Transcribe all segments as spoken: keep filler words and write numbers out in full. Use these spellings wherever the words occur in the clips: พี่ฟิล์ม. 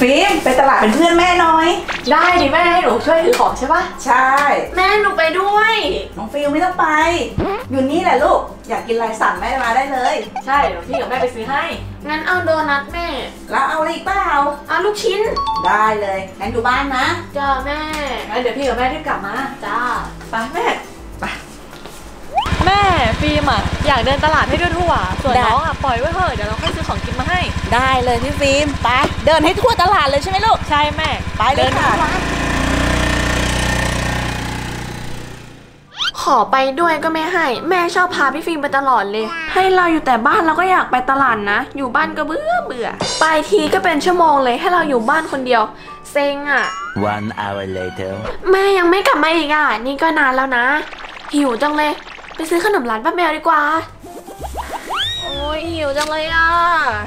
ฟิล์มไปตลาดเป็นเพื่อนแม่น้อยได้ดิแม่ให้หนูช่วยถือของใช่ปะใช่แม่หนูไปด้วยน้องฟิล์มไม่ต้องไปอยู่นี่แหละลูกอยากกินอะไรสั่งแม่มาได้เลยใช่เดี๋ยวพี่กับแม่ไปซื้อให้งั้นเอาโดนัทแม่แล้วเอาอะไรอีกเปล่าเอาลูกชิ้นได้เลยงั้นดูบ้านนะจ้าแม่งั้นเดี๋ยวพี่กับแม่รีบกลับมาจ้าไปแม่ไปแม่ฟิล์มอ่ะอยากเดินตลาดให้ด้วยทั่วส่วนน้องอ่ะปล่อยไว้เถอะเดี๋ยวเราค่อยซื้อของกินมาให้ได้เลยพี่ฟิล์มไปเดินให้ทั่วตลาดเลยใช่ไหมลูกใช่แม่ไปเลยค่ะขอไปด้วยก็ไม่ให้แม่ชอบพาพี่ฟิล์มไปตลอดเลยให้เราอยู่แต่บ้านเราก็อยากไปตลาดนะอยู่บ้านก็เบื่อเบื่อไปทีก็เป็นชั่วโมงเลยให้เราอยู่บ้านคนเดียวเซ็งอ่ะ วัน hour later แม่ยังไม่กลับมาอีกอ่ะนี่ก็นานแล้วนะหิวจังเลยไปซื้อขนมร้านป้าแมวดีกว่าโอ้ยหิวจังเลยอ่ะช่วงนี้เด็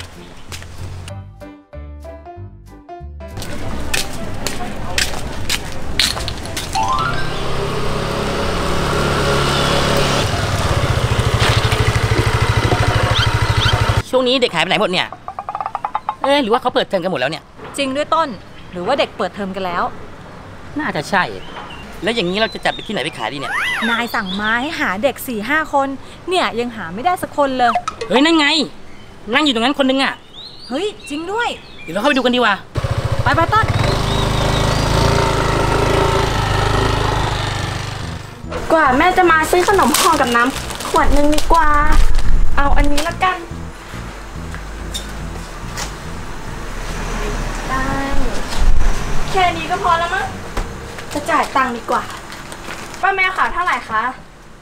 กหายไปไหนหมดเนี่ยเอ๊ะหรือว่าเขาเปิดเทอมกันหมดแล้วเนี่ยจริงด้วยต้นหรือว่าเด็กเปิดเทอมกันแล้วน่าจะใช่แล้วอย่างนี้เราจะจับไปที่ไหนไปขายดีเนี่ยนายสั่งมาให้หาเด็ก สี่ห้า คนเนี่ยยังหาไม่ได้สักคนเลยเฮ้ยนั่นไงนั่งอยู่ตรงนั้นคนนึงอ่ะเฮ้ยจริงด้วยเดี๋ยวเราเข้าไปดูกันดีกว่าไปไปต้นกว่าแม่จะมาซื้อขนมห่อกับน้ำขวดนึงดีกว่าเอาอันนี้ละกันได้แค่นี้ก็พอแล้วมั้งจะจ่ายตังค์ดีกว่าป้าแม่ค่ะเท่าไหร่คะ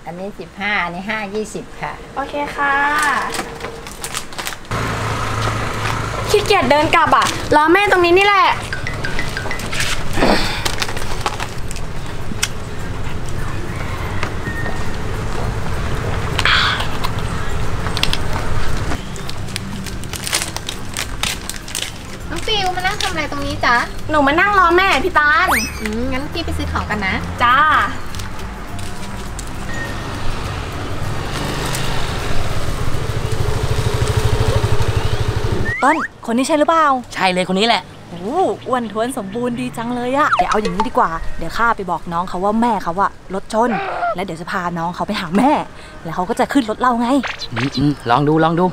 อันนี้สิบห้าอันนี้ห้า ยี่สิบค่ะโอเคค่ะขี้เกียจเดินกลับอ่ะรอแม่ตรงนี้นี่แหละน้องฟิวมานั่งทำอะไรตรงนี้จ๊ะหนูมานั่งรอแม่พี่ตาลงั้นพี่ไปซื้อของกันนะจ้าต้นคนนี้ใช่หรือเปล่าใช่เลยคนนี้แหละโอ้อ้วนท้วนสมบูรณ์ดีจังเลยอะเดี๋ยวเอาอย่างนี้ดีกว่าเดี๋ยวข้าไปบอกน้องเขาว่าแม่เขาอะรถชนแล้วเดี๋ยวจะพาน้องเขาไปหาแม่แล้วเขาก็จะขึ้นรถเราไงอืมลองดูลองดู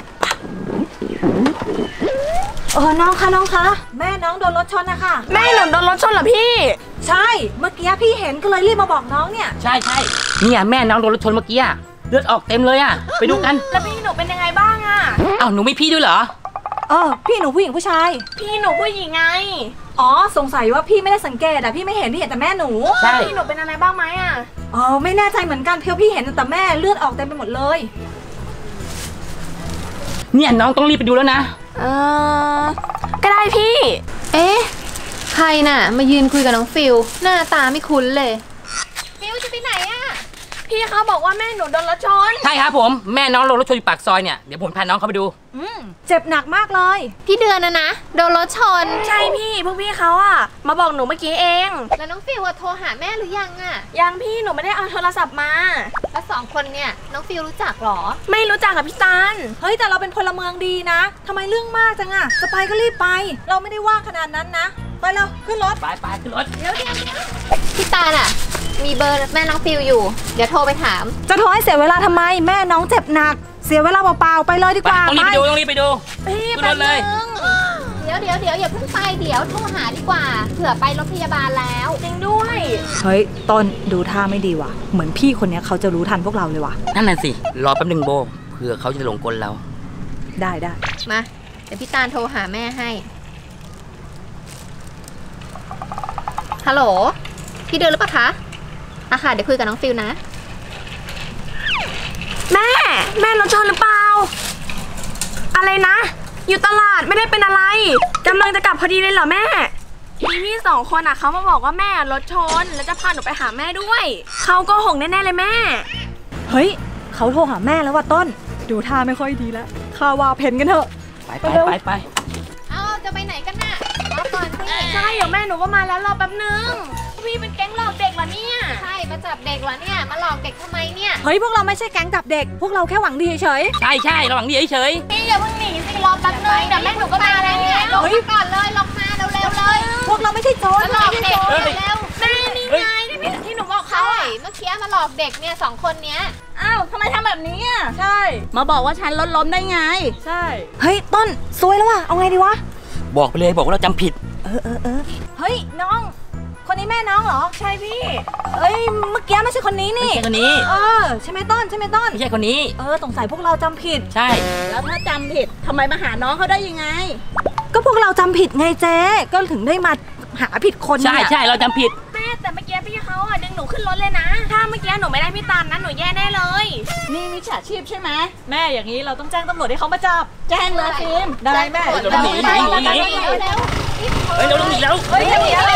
เออน้องคะน้องคะแม่น้องโดนรถชนนะคะแม่หนูโดนรถชนเหรอพี่ใช่เมื่อกี้พี่เห็นก็เลยรีบมาบอกน้องเนี่ยใช่ใช่เนี่ยแม่น้องโดนรถชนเมื่อกี้อะเลือดออกเต็มเลยอะไปดูกันแล้วพี่หนูเป็นยังไงบ้างอะอ้าวหนูไม่พี่ด้วยเหรอเออพี่หนูผู้หญิงผู้ชายพี่หนูผู้หญิงไงอ๋อสงสัยว่าพี่ไม่ได้สังเกตอะพี่ไม่เห็นพี่เห็นแต่แม่หนูใช่พี่หนูเป็นอะไรบ้างไหมอะอ๋อไม่แน่ใจเหมือนกันเพียวพี่เห็นแต่แม่เลือดออกเต็มไปหมดเลยเนี่ยน้องต้องรีบไปดูแล้วนะเออก็ได้พี่เอ๊ะใครน่ะมายืนคุยกับน้องฟิวหน้าตาไม่คุ้นเลยฟิวจะไปไหนอะพี่เขาบอกว่าแม่หนูโดนรถชนใช่ครับผมแม่น้องโดนรถชนอยู่ปากซอยเนี่ยเดี๋ยวผมพาน้องเขาไปดูอืมเจ็บหนักมากเลยพี่เดือนนะนะโดนรถชนใช่พี่พวกพี่เขาอะมาบอกหนูเมื่อกี้เองแล้วน้องฟิวโทรหาแม่หรือยังอะยังพี่หนูไม่ได้เอาโทรศัพท์มาแล้วสองคนเนี่ยน้องฟิวรู้จักหรอไม่รู้จักกับพี่ตันเฮ้ยแต่เราเป็นพลเมืองดีนะทำไมเรื่องมากจังอะจะไปก็รีบไปเราไม่ได้ว่างขนาดนั้นนะไปแล้วขึ้นรถไปไปขึ้นรถเดี๋ยวเดี๋ยวพี่ตันอะมีเบอร์แม่น้องฟิวอยู่เดี๋ยวโทรไปถามจะโทรให้เสียเวลาทำไมแม่น้องเจ็บหนักเสียเวลาเปล่าๆไปเลยดีกว่าต้องรีบไปดูต้องรีบไปดูพี่ไปเลยเดี๋ยวเดี๋ยวเดี๋ยวอย่าเพิ่งไปเดี๋ยวโทรหาดีกว่าเผื่อไปรถพยาบาลแล้วจริงด้วยเฮ้ยต้นดูท่าไม่ดีว่ะเหมือนพี่คนนี้เขาจะรู้ทันพวกเราเลยว่ะนั่นน่ะสิรอแป๊บนึงโบเผื่อเขาจะหลงกลเราได้ได้มาเดี๋ยวพี่ตาลโทรหาแม่ให้ฮัลโหลพี่เดินหรือเปล่าคะอะค่ะเดี๋ยวคุยกับน้องฟิวนะแม่แม่รถชนหรือเปล่าอะไรนะอยู่ตลาดไม่ได้เป็นอะไรกำลังจะกลับพอดีเลยเหรอแม่พี่พี่สองคนอ่ะเขามาบอกว่าแม่รถชนแล้วจะพาหนูไปหาแม่ด้วยเขาโกหกแน่ๆเลยแม่เฮ้ยเขาโทรหาแม่แล้วว่ะต้นดูท่าไม่ค่อยดีแล้วข้าว่าเพ่นกันเถอะไปไปไปไปเอาจะไปไหนกันน่ะรอก่อนสิใช่เดี๋ยวแม่หนูก็มาแล้วรอแป๊บนึงพี่เป็นแก๊งหลอกเด็กเหรอเนี่ยใช่มาจับเด็กเหรอเนี่ยมาหลอกเด็กทำไมเนี่ยเฮ้ยพวกเราไม่ใช่แก๊งจับเด็กพวกเราแค่หวังดีเฉยใช่ใช่เราหวังดีเฉยพี่อย่าเพิ่งหนีสิรอแป๊บนึงเดี๋ยวแม่หนูก็มาแล้วเนี่ยลงมาก่อนเลยลงมาเร็ว เลยพวกเราไม่ใช่โจรหลอกเด็กแล้วแม่มีนายได้ไหมที่หนูบอกเขาอ่ะเมื่อกี้มาหลอกเด็กเนี่ยสองคนเนี้ยอ้าวทำไมทำแบบนี้อ่ะใช่มาบอกว่าฉันรถล้มได้ไงใช่เฮ้ยต้นซวยแล้วว่ะเอาไงดีวะบอกไปเลยบอกว่าเราจำผิดเออเออเออเฮ้ยน้องคนนี้แม่น้องเหรอใช่พี่เอ้ยเมื่อกี้ไม่ใช่คนนี้นี่ไม่ใช่คนนี้เออใช่ไหมต้นใช่ไหมต้นไม่ใช่คนนี้เออสงสัยพวกเราจำผิดใช่แล้วถ้าจำผิดทำไมมาหาน้องเขาได้ยังไงก็พวกเราจำผิดไงเจ๊ก็ถึงได้มาหาผิดคนใช่ใช่เราจำผิดแม่แต่เมื่อกี้พี่เขาอ่ะดึงหนูขึ้นรถเลยนะถ้าเมื่อกี้หนูไม่ได้พี่ตาลนะหนูแย่แน่เลยนี่มิจฉาชีพใช่ไหมแม่อย่างนี้เราต้องแจ้งตำรวจให้เขามาจับแจ้งเลยฟิล์มได้แม่เดี๋ยวหนีหนีหนีเฮ้ยเราต้องหนีแล้วเฮ้ยจะหนีอะไร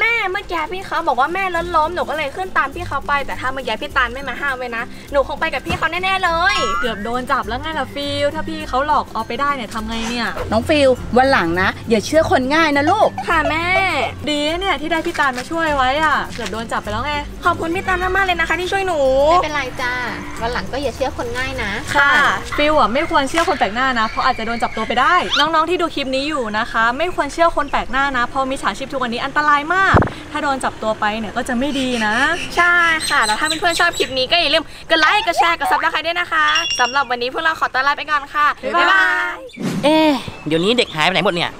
แม่เมื่อกี้พี่เขาบอกว่าแม่ล้มล้มหนูก็เลยขึ้นตามพี่เขาไปแต่ถ้าเมื่อกี้พี่ตาลไม่มาห้ามไว้นะหนูคงไปกับพี่เขาแน่ๆเลยเกือบโดนจับแล้วไงล่ะฟิลถ้าพี่เขาหลอกเอาไปได้เนี่ยทำไงเนี่ยน้องฟิลวันหลังนะอย่าเชื่อคนง่ายนะลูกค่ะแม่ดีเนี่ยที่ได้พี่ตาลมาช่วยไว้อ่ะเกือบโดนจับไปแล้วไงขอบคุณพี่ตาลมากๆเลยนะคะที่ช่วยหนูไม่เป็นไรจ้าวันหลังก็อย่าเชื่อคนง่ายนะค่ะฟิลอ่ะไม่ควรเชื่อคนแปลกหน้านะเพราะอาจจะโดนจับตัวไปได้น้องๆที่ดูคลิปนี้อยู่นะคะไม่ควรเชื่อคนแปลกหน้านะเพราะมิจฉาชีพทุกวันนี้อันตรายมากถ้าโดนจับตัวไปเนี่ยก็จะไม่ดีนะใช่ค่ะแล้วถ้าเพื่อนๆชอบคลิปนี้ก็อย่าลืมกดไลค์กดแชร์กดซับสไครบ์ด้วยนะคะสำหรับวันนี้พวกเราขอตัวลาไปก่อนค่ะบ๊ายบายเอ๊ะเดี๋ยวนี้เด็กหายไปไหนหมดเนี่ย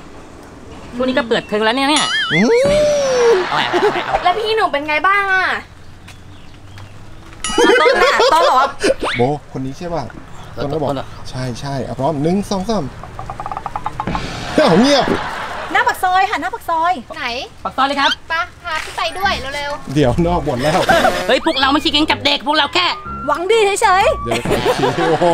ช่วงนี้ก็เปิดเทอมแล้วเนี่ยเนี่ยแล้วพี่หนูเป็นไงบ้างอ่ะต้องหน้าต้องหรอโบคนนี้ใช่ป่ะต้องก็บอกใช่ใช่พร้อมหนึ่งสองสามเงียบหน้าปากซอยค่ะหน้าปากซอยไหนปากซอยเลยครับปะพาพี่ไปด้วยเร็วๆเดี๋ยวนอกบ่นแล้วเฮ้ยพวกเราไม่ขี้เกียจจับเด็กพวกเราแค่หวังดีเฉยๆโอ้โห